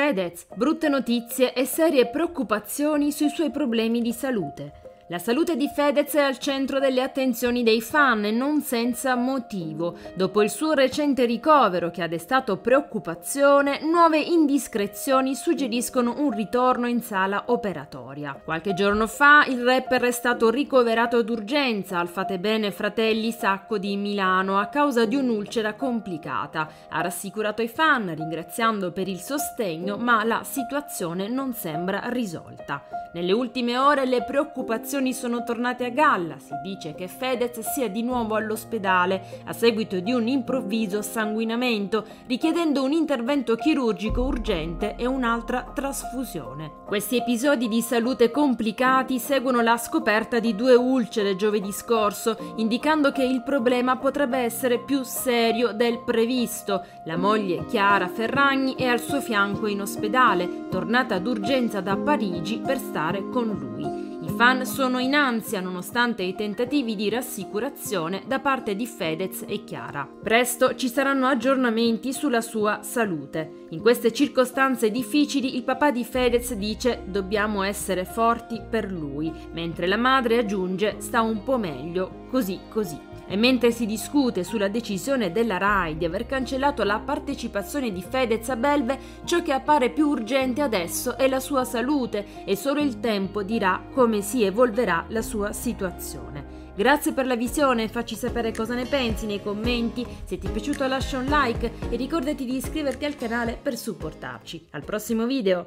Fedez, brutte notizie e serie preoccupazioni sui suoi problemi di salute. La salute di Fedez è al centro delle attenzioni dei fan e non senza motivo, dopo il suo recente ricovero che ha destato preoccupazione, nuove indiscrezioni suggeriscono un ritorno in sala operatoria. Qualche giorno fa il rapper è stato ricoverato d'urgenza al Fatebenefratelli Sacco di Milano a causa di un'ulcera complicata. Ha rassicurato i fan ringraziando per il sostegno, ma la situazione non sembra risolta. Nelle ultime ore le preoccupazioni sono tornate a galla, si dice che Fedez sia di nuovo all'ospedale a seguito di un improvviso sanguinamento, richiedendo un intervento chirurgico urgente e un'altra trasfusione. Questi episodi di salute complicati seguono la scoperta di due ulcere giovedì scorso, indicando che il problema potrebbe essere più serio del previsto. La moglie Chiara Ferragni è al suo fianco in ospedale, tornata d'urgenza da Parigi per stare con lui. I fan sono in ansia nonostante i tentativi di rassicurazione da parte di Fedez e Chiara. Presto ci saranno aggiornamenti sulla sua salute. In queste circostanze difficili il papà di Fedez dice «dobbiamo essere forti per lui», mentre la madre aggiunge «sta un po' meglio, così così». E mentre si discute sulla decisione della Rai di aver cancellato la partecipazione di Fedez a Belve, ciò che appare più urgente adesso è la sua salute e solo il tempo dirà come si evolverà la sua situazione. Grazie per la visione, facci sapere cosa ne pensi nei commenti, se ti è piaciuto lascia un like e ricordati di iscriverti al canale per supportarci. Al prossimo video!